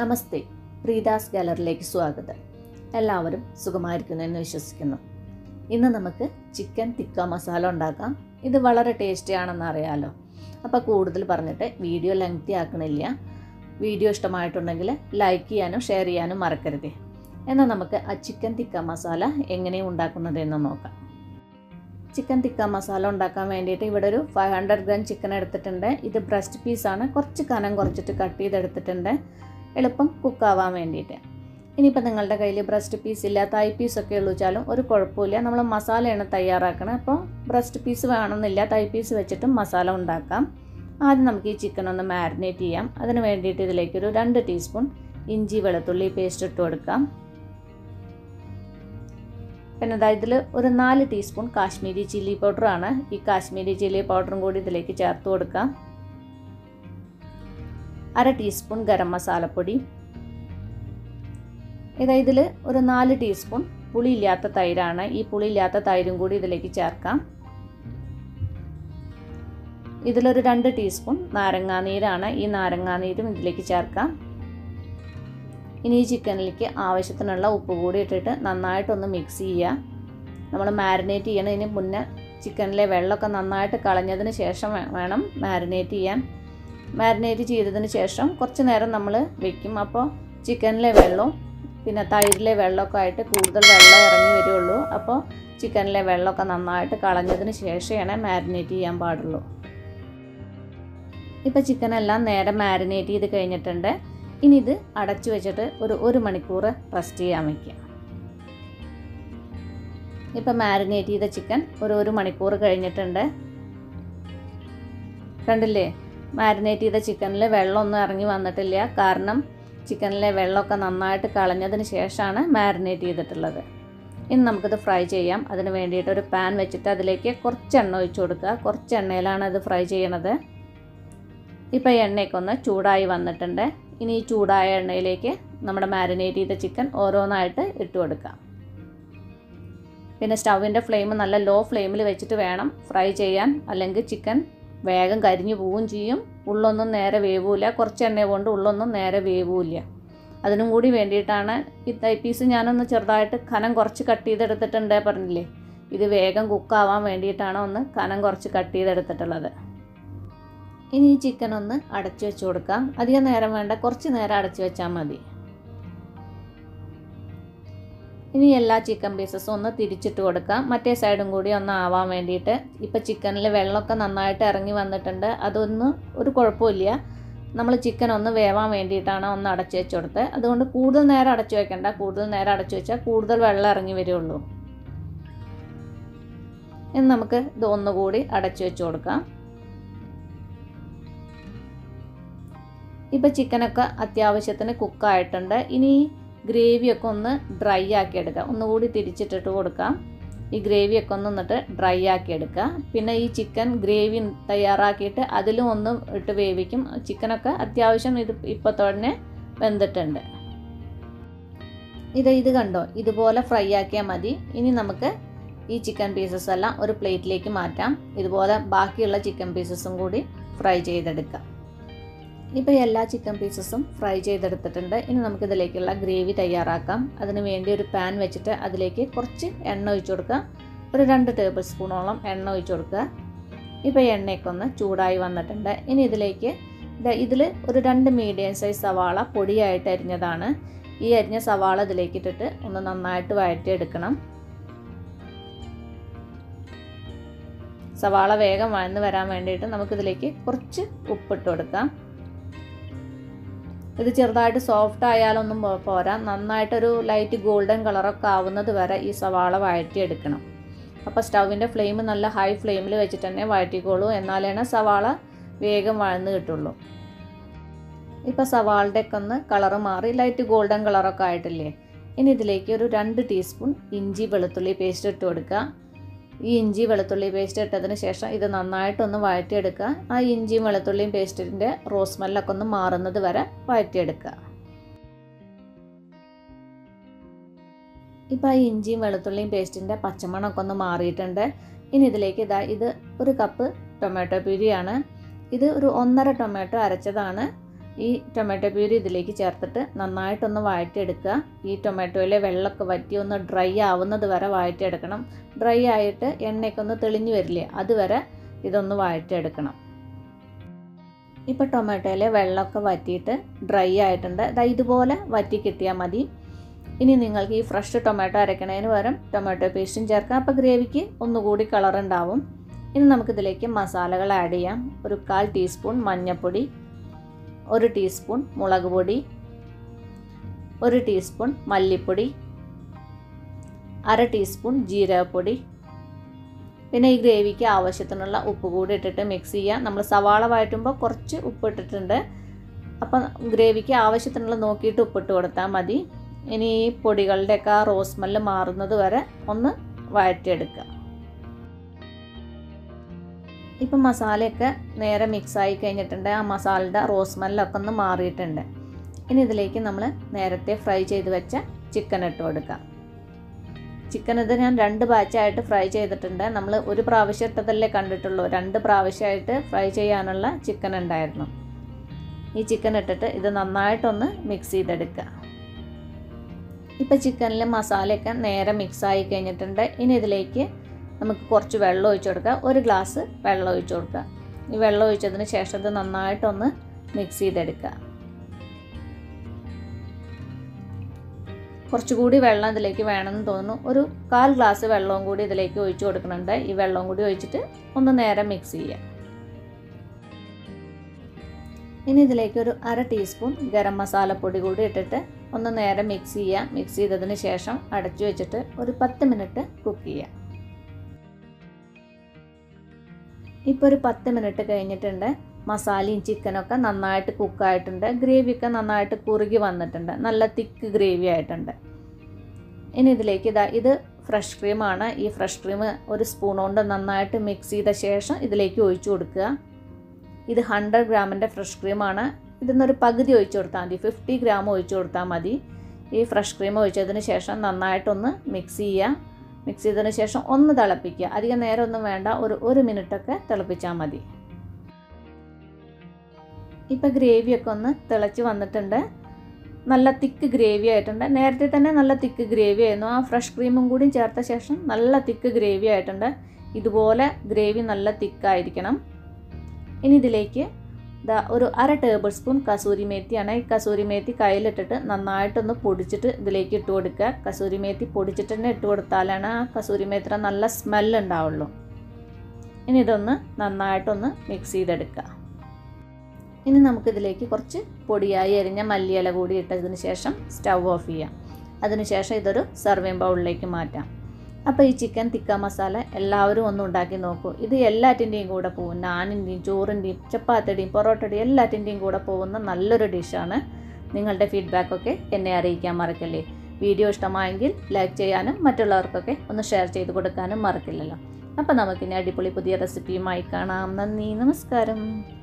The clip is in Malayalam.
നമസ്തേ, പ്രീതാസ് ഗാലറിയിലേക്ക് സ്വാഗതം. എല്ലാവരും സുഖമായിരിക്കുന്നു എന്ന് വിശ്വസിക്കുന്നു. ഇന്ന് നമുക്ക് ചിക്കൻ തിക്ക മസാല ഉണ്ടാക്കാം. ഇത് വളരെ ടേസ്റ്റിയാണെന്ന് അറിയാമല്ലോ. അപ്പോൾ കൂടുതൽ പറഞ്ഞിട്ട് വീഡിയോ ലെങ്തി ആക്കണില്ല. വീഡിയോ ഇഷ്ടമായിട്ടുണ്ടെങ്കിൽ ലൈക്ക് ചെയ്യാനും ഷെയർ ചെയ്യാനും മറക്കരുത്. എന്നാൽ നമുക്ക് ആ ചിക്കൻ തിക്ക മസാല എങ്ങനെയാണ് ഉണ്ടാക്കുന്നതെന്ന് നോക്കാം. ചിക്കൻ തിക്ക മസാല ഉണ്ടാക്കാൻ വേണ്ടിയിട്ട് ഇവിടെ ഒരു 500 gram ചിക്കൻ എടുത്തിട്ടുണ്ട്. ഇത് ബ്രസ്റ്റ് പീസാണ്. കുറച്ച് കനം കുറച്ചിട്ട് കട്ട് ചെയ്തെടുത്തിട്ടുണ്ട്, എളുപ്പം കുക്കാവാൻ വേണ്ടിയിട്ട്. ഇനിയിപ്പോൾ നിങ്ങളുടെ കയ്യിൽ ബ്രസ്റ്റ് പീസ് ഇല്ല, തൈ പീസൊക്കെ ഉള്ളിച്ചാലും ഒരു കുഴപ്പമില്ല. നമ്മൾ മസാലയാണ് തയ്യാറാക്കണം. അപ്പോൾ ബ്രസ്റ്റ് പീസ് വേണമെന്നില്ല, തൈ പീസ് വെച്ചിട്ടും മസാല ഉണ്ടാക്കാം. ആദ്യം നമുക്ക് ഈ ചിക്കൻ ഒന്ന് മാരിനേറ്റ് ചെയ്യാം. അതിന് വേണ്ടിയിട്ട് ഇതിലേക്കൊരു 2 teaspoon ഇഞ്ചി വെളുത്തുള്ളി പേസ്റ്റ് ഇട്ട് കൊടുക്കാം. പിന്നെ ഇതിൽ ഒരു 4 teaspoon കാശ്മീരി ചില്ലി പൗഡറാണ്. ഈ കാശ്മീരി ചില്ലി പൗഡറും കൂടി ഇതിലേക്ക് ചേർത്ത് കൊടുക്കാം. 1/2 teaspoon ഗരം മസാലപ്പൊടി. ഇതിൽ ഒരു 4 teaspoon പുളിയില്ലാത്ത തൈരാണ്. ഈ പുളിയില്ലാത്ത തൈരും കൂടി ഇതിലേക്ക് ചേർക്കാം. ഇതിലൊരു 2 teaspoon നാരങ്ങാനീരാണ്. ഈ നാരങ്ങാനീരും ഇതിലേക്ക് ചേർക്കാം. ഇനി ഈ ചിക്കനിലേക്ക് ആവശ്യത്തിനുള്ള ഉപ്പ് കൂടി ഇട്ടിട്ട് നന്നായിട്ടൊന്ന് മിക്സ് ചെയ്യുക. നമ്മൾ മാരിനേറ്റ് ചെയ്യണതിന് മുന്നേ ചിക്കനിലെ വെള്ളമൊക്കെ നന്നായിട്ട് കളഞ്ഞതിന് ശേഷം വേണം മാരിനേറ്റ് ചെയ്യാൻ. മാരിനേറ്റ് ചെയ്തതിന് ശേഷം കുറച്ച് നേരം നമ്മൾ വെക്കും. അപ്പോൾ ചിക്കനിലെ വെള്ളവും പിന്നെ തൈരിലെ വെള്ളമൊക്കെ ആയിട്ട് കൂടുതൽ വെള്ളം ഇറങ്ങി വരികയുള്ളൂ. അപ്പോൾ ചിക്കനിലെ വെള്ളമൊക്കെ നന്നായിട്ട് കളഞ്ഞതിന് ശേഷമാണ് മാരിനേറ്റ് ചെയ്യാൻ പാടുള്ളൂ. ഇപ്പോൾ ചിക്കനെല്ലാം നേരെ മാരിനേറ്റ് ചെയ്ത് കഴിഞ്ഞിട്ടുണ്ട്. ഇനി ഇത് അടച്ചു വെച്ചിട്ട് ഒരു മണിക്കൂർ റെസ്റ്റ് ചെയ്യാൻ വയ്ക്കുക. ഇപ്പം മാരിനേറ്റ് ചെയ്ത ചിക്കൻ ഒരു മണിക്കൂർ കഴിഞ്ഞിട്ടുണ്ട്. കണ്ടില്ലേ, മാരിനേറ്റ് ചെയ്ത ചിക്കനിൽ വെള്ളമൊന്നും ഇറങ്ങി വന്നിട്ടില്ല. കാരണം ചിക്കനിലെ വെള്ളമൊക്കെ നന്നായിട്ട് കളഞ്ഞതിന് ശേഷമാണ് മാരിനേറ്റ് ചെയ്തിട്ടുള്ളത്. ഇനി നമുക്കിത് ഫ്രൈ ചെയ്യാം. അതിന് വേണ്ടിയിട്ട് ഒരു പാൻ വെച്ചിട്ട് അതിലേക്ക് കുറച്ച് എണ്ണ ഒഴിച്ചു കൊടുക്കുക. കുറച്ച് എണ്ണയിലാണ് ഇത് ഫ്രൈ ചെയ്യണത്. ഇപ്പം എണ്ണയൊക്കെ ഒന്ന് ചൂടായി വന്നിട്ടുണ്ട്. ഇനി ഈ ചൂടായ എണ്ണയിലേക്ക് നമ്മുടെ മാരിനേറ്റ് ചെയ്ത ചിക്കൻ ഓരോന്നായിട്ട് ഇട്ട് കൊടുക്കാം. പിന്നെ സ്റ്റൗവിൻ്റെ ഫ്ലെയിം നല്ല ലോ ഫ്ലെയിമിൽ വെച്ചിട്ട് വേണം ഫ്രൈ ചെയ്യാൻ. അല്ലെങ്കിൽ ചിക്കൻ വേഗം കരിഞ്ഞു പോവുകയും ചെയ്യും. ഉള്ളൊന്നും നേരെ വേവില്ല. കുറച്ച് എണ്ണ കൊണ്ട് ഉള്ളൊന്നും നേരെ വേവില്ല. അതിനും കൂടി വേണ്ടിയിട്ടാണ് ഈ തൈ പീസ് ഞാനൊന്ന് ചെറുതായിട്ട് കനം കുറച്ച് കട്ട് ചെയ്തെടുത്തിട്ടുണ്ടേ പറഞ്ഞില്ലേ. ഇത് വേഗം കുക്കാവാൻ വേണ്ടിയിട്ടാണ് ഒന്ന് കനം കുറച്ച് കട്ട് ചെയ്തെടുത്തിട്ടുള്ളത്. ഇനി ഈ ചിക്കൻ ഒന്ന് അടച്ചു വെച്ച് കൊടുക്കാം. അധികം നേരം വേണ്ട, കുറച്ച് നേരം അടച്ചു വെച്ചാൽ മതി. ഇനി എല്ലാ ചിക്കൻ പീസസും ഒന്ന് തിരിച്ചിട്ട് കൊടുക്കാം, മറ്റേ സൈഡും കൂടി ഒന്ന് ആവാൻ വേണ്ടിയിട്ട്. ഇപ്പോൾ ചിക്കനിൽ വെള്ളമൊക്കെ നന്നായിട്ട് ഇറങ്ങി വന്നിട്ടുണ്ട്. അതൊന്നും ഒരു കുഴപ്പമില്ല. നമ്മൾ ചിക്കൻ ഒന്ന് വേവാൻ വേണ്ടിയിട്ടാണ് ഒന്ന് അടച്ചു വെച്ച് കൊടുത്തത്. അതുകൊണ്ട് കൂടുതൽ നേരം അടച്ചു വയ്ക്കേണ്ട. കൂടുതൽ നേരം അടച്ചു വെച്ചാൽ കൂടുതൽ വെള്ളം ഇറങ്ങി വരുള്ളൂ. ഇനി നമുക്ക് ഇത് ഒന്നുകൂടി അടച്ചു വെച്ച് കൊടുക്കാം. ഇപ്പോൾ ചിക്കനൊക്കെ അത്യാവശ്യത്തിന് കുക്കായിട്ടുണ്ട്. ഇനി ഗ്രേവിയൊക്കെ ഒന്ന് ഡ്രൈ ആക്കി എടുക്കുക. ഒന്നുകൂടി തിരിച്ചിട്ടിട്ട് കൊടുക്കാം. ഈ ഗ്രേവിയൊക്കെ ഒന്ന് എന്നിട്ട് ഡ്രൈ ആക്കി എടുക്കുക. പിന്നെ ഈ ചിക്കൻ ഗ്രേവി തയ്യാറാക്കിയിട്ട് അതിലും ഒന്ന് ഇട്ട് വേവിക്കും. ചിക്കനൊക്കെ അത്യാവശ്യം ഇത് ഇപ്പോൾ തന്നെ വെന്തിട്ടുണ്ട്. ഇത് കണ്ടോ, ഇതുപോലെ ഫ്രൈ ആക്കിയാൽ മതി. ഇനി നമുക്ക് ഈ ചിക്കൻ പീസസ് എല്ലാം ഒരു പ്ലേറ്റിലേക്ക് മാറ്റാം. ഇതുപോലെ ബാക്കിയുള്ള ചിക്കൻ പീസസും കൂടി ഫ്രൈ ചെയ്തെടുക്കാം. ഇപ്പോൾ എല്ലാ ചിക്കൻ പീസസും ഫ്രൈ ചെയ്തെടുത്തിട്ടുണ്ട്. ഇനി നമുക്കിതിലേക്കുള്ള ഗ്രേവി തയ്യാറാക്കാം. അതിന് വേണ്ടി ഒരു പാൻ വെച്ചിട്ട് അതിലേക്ക് കുറച്ച് എണ്ണ ഒഴിച്ചു കൊടുക്കുക. ഒരു 2 tablespoon എണ്ണ ഒഴിച്ചു കൊടുക്കുക. ഇപ്പോൾ എണ്ണയൊക്കെ ഒന്ന് ചൂടായി വന്നിട്ടുണ്ട്. ഇനി ഇതിലേക്ക് ഇതിൽ ഒരു 2 medium size സവാള പൊടിയായിട്ട് അരിഞ്ഞതാണ്. ഈ അരിഞ്ഞ സവാള ഇതിലേക്ക് ഇട്ടിട്ട് ഒന്ന് നന്നായിട്ട് വഴറ്റിയെടുക്കണം. സവാള വേഗം വഴന്ന് വരാൻ വേണ്ടിയിട്ട് നമുക്കിതിലേക്ക് കുറച്ച് ഉപ്പിട്ട് കൊടുക്കാം. ഇത് ചെറുതായിട്ട് സോഫ്റ്റ് ആയാലൊന്നും പോരാ, നന്നായിട്ടൊരു ലൈറ്റ് ഗോൾഡൻ കളറൊക്കെ ആവുന്നത് വരെ ഈ സവാള വഴറ്റിയെടുക്കണം. അപ്പോൾ സ്റ്റൗവിൻ്റെ ഫ്ലെയിം നല്ല ഹൈ ഫ്ലെയിമിൽ വെച്ചിട്ട് തന്നെ വഴറ്റിക്കോളൂ. എന്നാലാണ് സവാള വേഗം വഴന്ന് കിട്ടുള്ളൂ. ഇപ്പോൾ സവാളയുടെയൊക്കെ ഒന്ന് കളറ് മാറി ലൈറ്റ് ഗോൾഡൻ കളറൊക്കെ ആയിട്ടില്ലേ. ഇനി ഇതിലേക്ക് ഒരു 2 teaspoon ഇഞ്ചി വെളുത്തുള്ളി പേസ്റ്റ് ഇട്ട് കൊടുക്കുക. ഈ ഇഞ്ചി വെളുത്തുള്ളി പേസ്റ്റ് ഇട്ടതിന് ശേഷം ഇത് നന്നായിട്ടൊന്ന് വഴറ്റിയെടുക്കുക. ആ ഇഞ്ചിയും വെളുത്തുള്ളിയും പേസ്റ്റിൻ്റെ റോസ് സ്മെല്ലൊക്കെ ഒന്ന് മാറുന്നത് വരെ വഴറ്റിയെടുക്കുക. ഇപ്പോൾ ആ ഇഞ്ചിയും വെളുത്തുള്ളിയും പേസ്റ്റിൻ്റെ പച്ചമണമൊക്കെ ഒന്ന് മാറിയിട്ടുണ്ട്. ഇനി ഇതിലേക്ക് ഇത് 1 cup ടൊമാറ്റോ പ്യൂരിയാണ്. ഇത് ഒരു 1.5 ടൊമാറ്റോ അരച്ചതാണ്. This tomato puree is very good. I will dry this tomato. I will dry this tomato. 1 teaspoon mulagu podi, 1 teaspoon malli podi, 1/2 teaspoon jeera podi. പിന്നെ ഈ ഗ്രേവിക്ക് ആവശ്യത്തിനുള്ള ഉപ്പ് കൂടി ഇട്ടിട്ട് മിക്സ് ചെയ്യുക. നമ്മൾ സവാള വഴറ്റുമ്പോൾ കുറച്ച് ഉപ്പ് ഇട്ടിട്ടുണ്ട്. അപ്പോൾ ഗ്രേവിക്ക് ആവശ്യത്തിനുള്ള നോക്കിയിട്ട് ഉപ്പ് ഇട്ട് കൊടുത്താൽ മതി. ഇനി ഈ പൊടികളുടെ ഒക്കെ റോസ് സ്മെൽ മാറുന്നത് വരെ ഒന്ന് വഴറ്റി എടുക്കുക. Now the masala is mixed with the masala and rosemary. Now we will fry the chicken. Chicken is fried with the chicken. We will fry the chicken. This chicken is mixed with the chicken. Now chicken masala mixed with the നമുക്ക് കുറച്ച് വെള്ളം ഒഴിച്ചു കൊടുക്കുക. ഒരു ഗ്ലാസ് വെള്ളം ഒഴിച്ചു കൊടുക്കുക. ഈ വെള്ളം ഒഴിച്ചതിന് ശേഷം ഇത് നന്നായിട്ട് ഒന്ന് മിക്സ് ചെയ്തെടുക്കുക. കുറച്ച് കൂടി വെള്ളം ഇതിലേക്ക് വേണമെന്ന് തോന്നുന്നു. ഒരു കാൽ ഗ്ലാസ് വെള്ളവും കൂടി ഇതിലേക്ക് ഒഴിച്ചു കൊടുക്കുന്നുണ്ട്. ഈ വെള്ളം കൂടി ഒഴിച്ചിട്ട് ഒന്ന് നേരെ മിക്സ് ചെയ്യുക. ഇനി ഇതിലേക്ക് ഒരു 1/2 ടീസ്പൂൺ ഗരം മസാല പൊടി കൂടി ഇട്ടിട്ട് ഒന്ന് നേരെ മിക്സ് ചെയ്യുക. മിക്സ് ചെയ്തതിന് ശേഷം അടച്ചു വെച്ചിട്ട് ഒരു 10 മിനിറ്റ് കുക്ക് ചെയ്യുക. Now, we will cook the masala and chicken and cook the gravy. We will thick gravy. This is fresh cream. This fresh cream is a spoon and mix it. This is 100 grams fresh cream. This is 50 grams of fresh cream. Mix it. Mix it in a session on the Talapica, Adigan air on the Vanda or a minute Talapicha Ipa gravy on the Talachu on the tender, Nalla thick gravy at under, Nertit and Nalla thick gravy, no fresh cream and good in Charta session, Nalla thick gravy at under, Idvola gravy Nalla thick idicanum. In the lake, the Uru Ara tablespoon, Kasuri Methi and I Kasuri Methi Kailatta, Nanait on the Pudicit, the lake Todika, Kasuri Methi Pudicit and Todalana, Kasuri Metra Nalla smell and download. In it on the Nanait on the mixi the deca. In Namka the lake corche, Podia, Yerina, Malia Lagudi, Tadanishasham, Stavofia. Adanishasha either serving bowl like a mata. Up a chicken tikka masala, allowed on no dakinoko. This is a Latin godapo, nan in the joran deep, chapatadi, porotted, a Latin godapo on the Nallur dishana. Ningle the feedback, okay, and Erica Markele. Video stamangil, like Chayana, Matalor, okay, on the share chay the Godakana Markella. Upanamakina dipoli put the recipe, my canam, namaskaram.